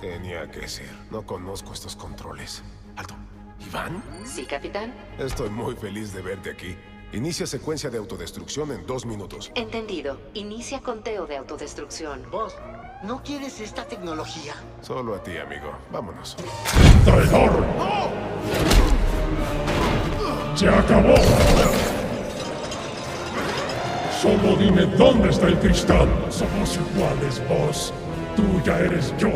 Tenía que ser. No conozco estos controles. Alto. ¿Iván? Sí, capitán. Estoy muy feliz de verte aquí. Inicia secuencia de autodestrucción en 2 minutos. Entendido. Inicia conteo de autodestrucción. Vos, ¿no quieres esta tecnología? Solo a ti, amigo. Vámonos. ¡Tredor! ¡Oh! ¡Se acabó! Solo dime dónde está el cristal. Somos iguales, vos. Tú ya eres yo,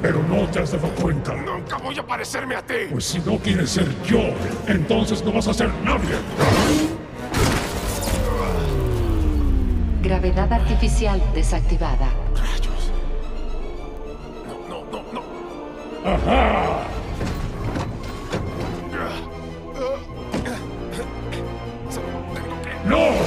pero no te has dado cuenta. ¡Nunca voy a parecerme a ti! Pues si no quieres ser yo, entonces no vas a ser nadie. Gravedad artificial desactivada. ¡Rayos! No, no, no, no. ¡Ajá! ¡No!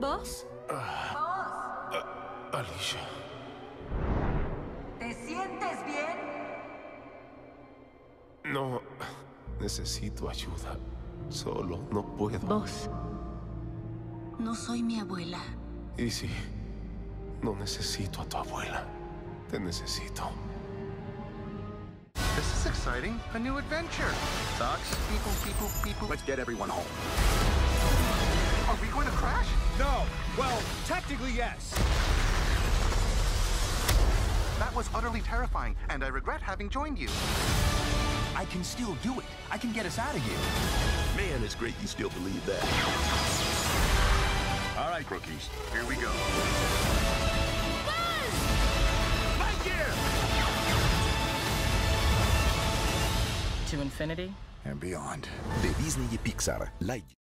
¿Vos? Alicia. ¿Te sientes bien? No. Necesito ayuda. Solo no puedo. Vos. No soy mi abuela. Y sí. No necesito a tu abuela. Te necesito. This is exciting. A new adventure. Socks. People, people, people. Let's get everyone home. Are we going to crash? No. Well, technically, yes. That was utterly terrifying, and I regret having joined you. I can still do it. I can get us out of here. Man, it's great you still believe that. All right, rookies. Here we go. Buzz! Lightyear! To infinity? And beyond. De Disney y Pixar, Lightyear.